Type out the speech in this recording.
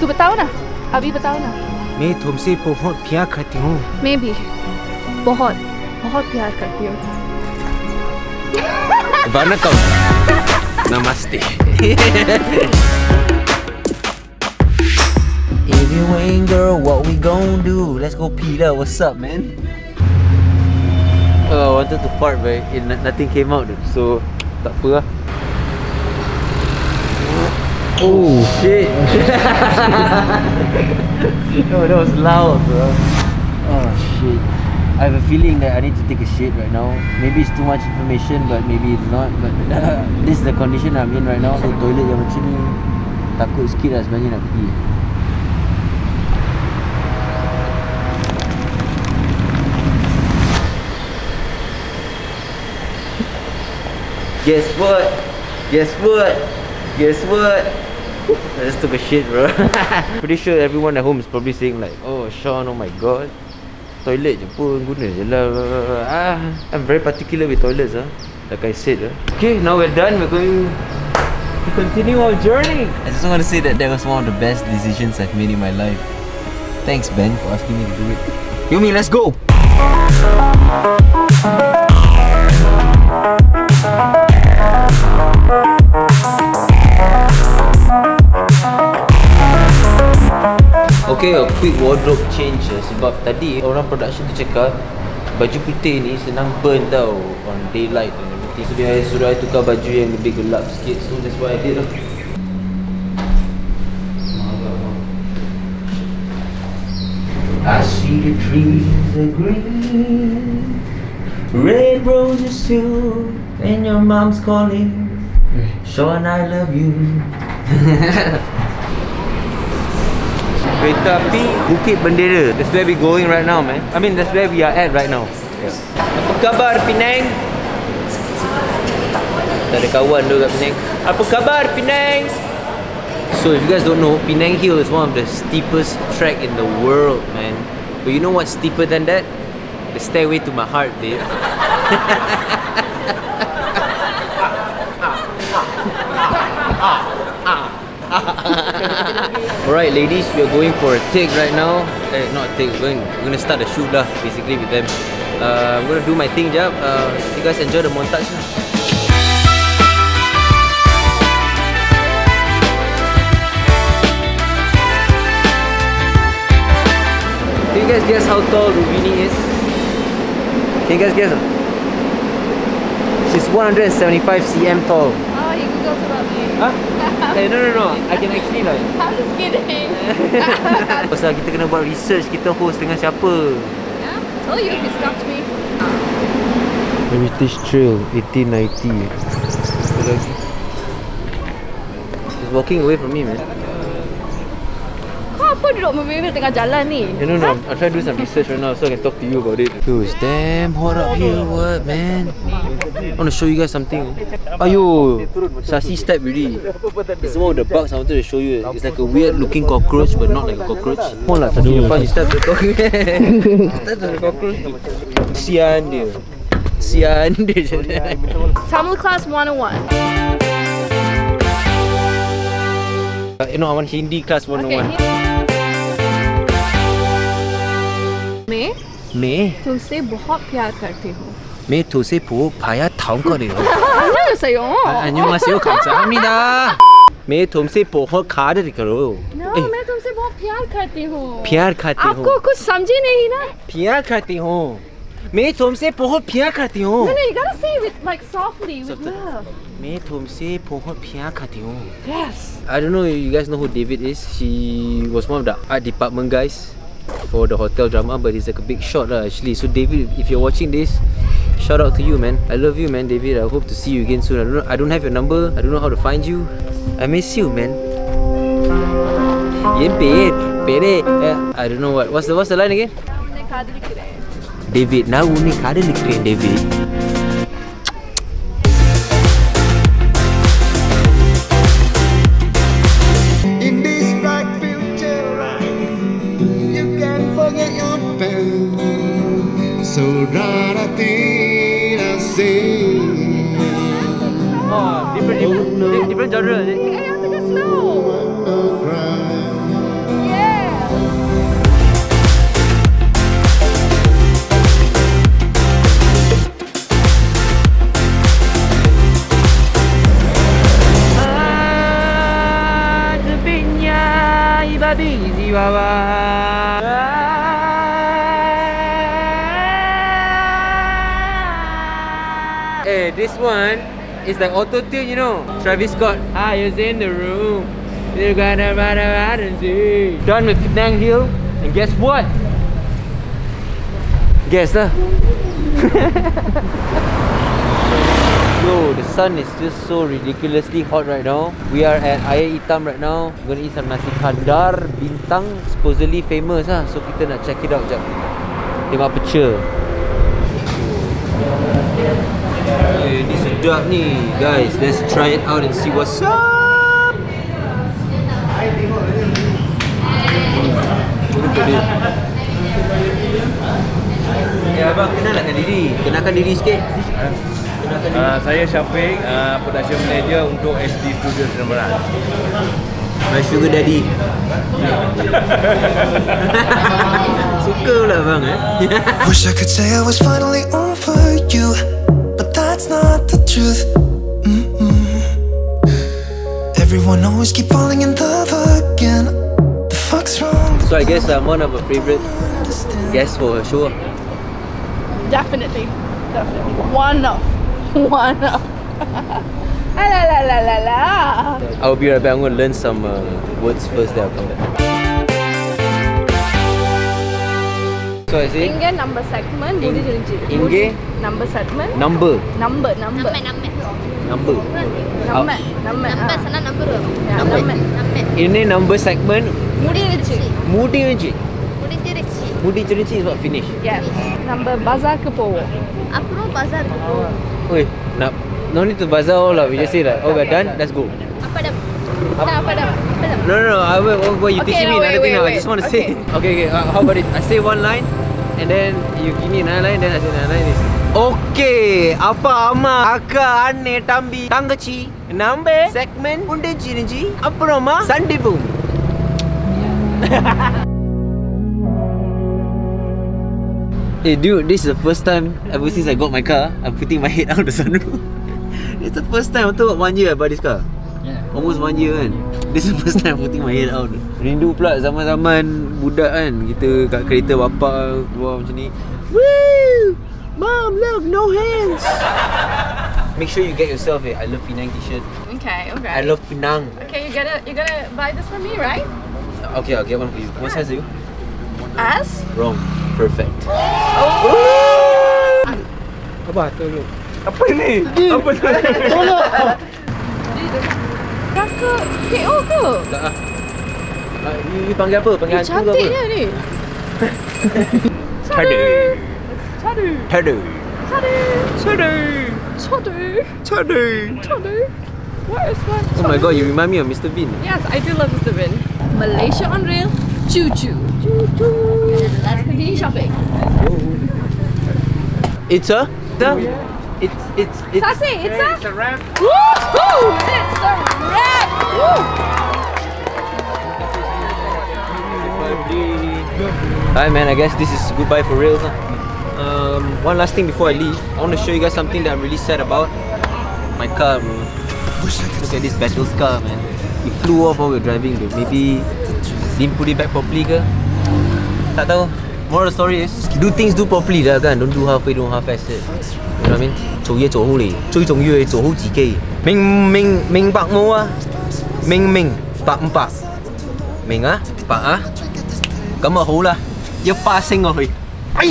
तू बताओ ना, अभी बताओ ना। मैं तुमसे बहुत प्यार करती हूँ। मैं भी बहुत बहुत प्यार करती हूँ। वनकम, नमस्ते। If you ain't girl, what we gonna do? Let's go, Peter. What's up, man? I wanted to fart, but nothing came out, so tak apa lah. Oh shit! No, that was loud, bro. Oh shit! I have a feeling that I need to take a shit right now. Maybe it's too much information, but maybe it's not. But this is the condition I'm in right now. So toilet yang macam ni, takut sikit lah sebenarnya nak pergi. Guess what? Guess what? Guess what? I just took a shit, bro. Pretty sure everyone at home is probably saying like, oh Sean, oh my god, toilet je pun guna je lah. I'm very particular with toilets, huh? Like I said. Okay, now we're done. We're going to continue our journey. I just want to say that that was one of the best decisions I've made in my life. Thanks, Ben, for asking me to do it. Yumi, let's go! Okay, a quick wardrobe change sebab tadi orang production tu cakap baju putih ni senang burn tau on daylight and everything. So dia suruh I tukar baju yang lebih gelap sikit, so that's what I did lah. I see the trees are green, red roses too, and your mom's calling, Sean I love you. Kereta api Bukit Bendera. That's where we going right now, man. I mean, that's where we are at right now. Yeah. Apa khabar Penang? Tak ada kawan tu kat Penang. Apa khabar Penang? So if you guys don't know, Penang Hill is one of the steepest track in the world, man. But you know what's steeper than that? The stairway to my heart, babe. Alright ladies, we are going for a take right now. Not a take, we're gonna start a shoot lah, basically with them. I'm gonna do my thing jap. You guys enjoy the montage lah. Can you guys guess how tall Rubini is? Can you guys guess? She's 175 cm tall. Oh, you can go to about me. Huh? Hey, no, I can actually like. I'm just kidding. Pasal kita kena buat research, kita host dengan siapa. Yeah, tell you if it's come to me. British Trail, 1890. He's walking away from me, man. Kau apa duduk memilih tengah jalan ni? No, I'll try to do some research right now so I can talk to you about it. Dude, it's damn hot up here, what, man? I want to show you guys something. Ayo, Sasi step really. It's one of the bugs I wanted to show you. It's like a weird looking cockroach, but not like a cockroach. More like Sasi step the cockroach. Step the cockroach. Sian dia. Sian dia. Tamil class 101. You know, I want Hindi class 101. मैं तुमसे बहुत प्यार करती हूँ. मैं तुमसे बहुत प्यार करती हूँ. 안녕하세요. 감사합니다. मैं तुमसे बहुत प्यार करती हूँ. मैं तुमसे बहुत प्यार करती हूँ. प्यार करती हूँ. आपको कुछ समझी नहीं ना? प्यार करती हूँ. मैं तुमसे बहुत प्यार करती हूँ. No, you gotta say with like softly with love. मैं तुमसे बहुत प्यार करती हूँ. Yes. I don't know if you guys know who David is. She was one of the art department guys for the hotel drama, but he's like a big shot actually. So David, if you're watching this, shout out to you, man. I love you, man, David. I hope to see you again soon. I don't have your number. I don't know how to find you. I miss you, man. I don't know what's the line again? David, now only David. Different genre. di jiwa this one is like auto-tune, you know. Travis Scott, I was in the room, you're gonna run around and see. Done with Penang Hill, and guess what? Guess huh? Yo, the sun is just so ridiculously hot right now. We are at Ayah Itam right now. We're gonna eat some nasi kandar bintang, supposedly famous ah. So kita nak check it out jap. Tengok pecah. Hey, ini sedap ni. Guys, let's try it out and see what's up. Look at it. Eh abang, kenalkan diri. Kenalkan diri sikit. Saya Syafiq, production manager untuk SD Studio Seramban. My sugar daddy. Suka pula bang eh. Wish I could say I was finally over you, but that's not the truth. Everyone always keep falling in love again. The fuck's wrong? So I guess I'm one of her favorite guests for her show. Definitely, definitely. One of. La la la la la. I'll be right back. I'm gonna learn some words first. There. So I say. Inge number segment. Inge number segment. Number. Inne number segment. Mudi rici. Mudi rici is what finish. Yes. Number bazaar ke powo. Apro bazaar ke powo. Oi, nak. No need to bazaar all up, we just say that. Oh, we're done, let's go. No, you teaching me another thing now, I just want to say. Okay, how about it? I say one line, and then you give me another line, then I say another line. Okay, apa ama, akka, anne, tambi, tangachi, nambe, segment, unde chirinji, apparoma, Sunday boom. Hey dude, this is the first time ever since I got my car, I'm putting my head out the sunroof. It's the first time, after 1 year I buy this car. Yeah. Almost 1 year kan. This is the first time putting my head out. Rindu pula zaman-zaman budak kan. Kita kat kereta bapak keluar macam ni. Woo! Mom, look, no hands! Make sure you get yourself a I love Penang t-shirt. Okay. I love Penang. Okay, you gotta buy this for me, right? Okay, I'll get one for you. What size are you? As? Wrong. Perfect. Oh! Apa tu lu? Apa ni? Apa tu? Tolong! Kakak KO ke? Tak lah. You panggil apa? Panggil hantu ke apa? Cantiknya ni. Cadu. What is that? Oh my god, you remind me of Mr. Bean. Yes, I do love Mr. Bean. Malaysia on rail. Choo-choo. Let's continue shopping. It's a... It's a wrap. Woo-hoo! It's a wrap! Woo! Alright man, I guess this is goodbye for real. One last thing before I leave. I want to show you guys something that I'm really sad about. My car, bro. Look at this battles car, man. It flew off while we were driving, dude. Maybe didn't put it back properly ke? Tak tahu. Moral of the story is, do things do properly dah kan. Don't do halfway, don't half-ass it. You know what I mean? 做嘢做好你，最重要係做好自己。明白我啊？明白唔白？明啊？白啊？咁啊好啦，一巴升過去。哎！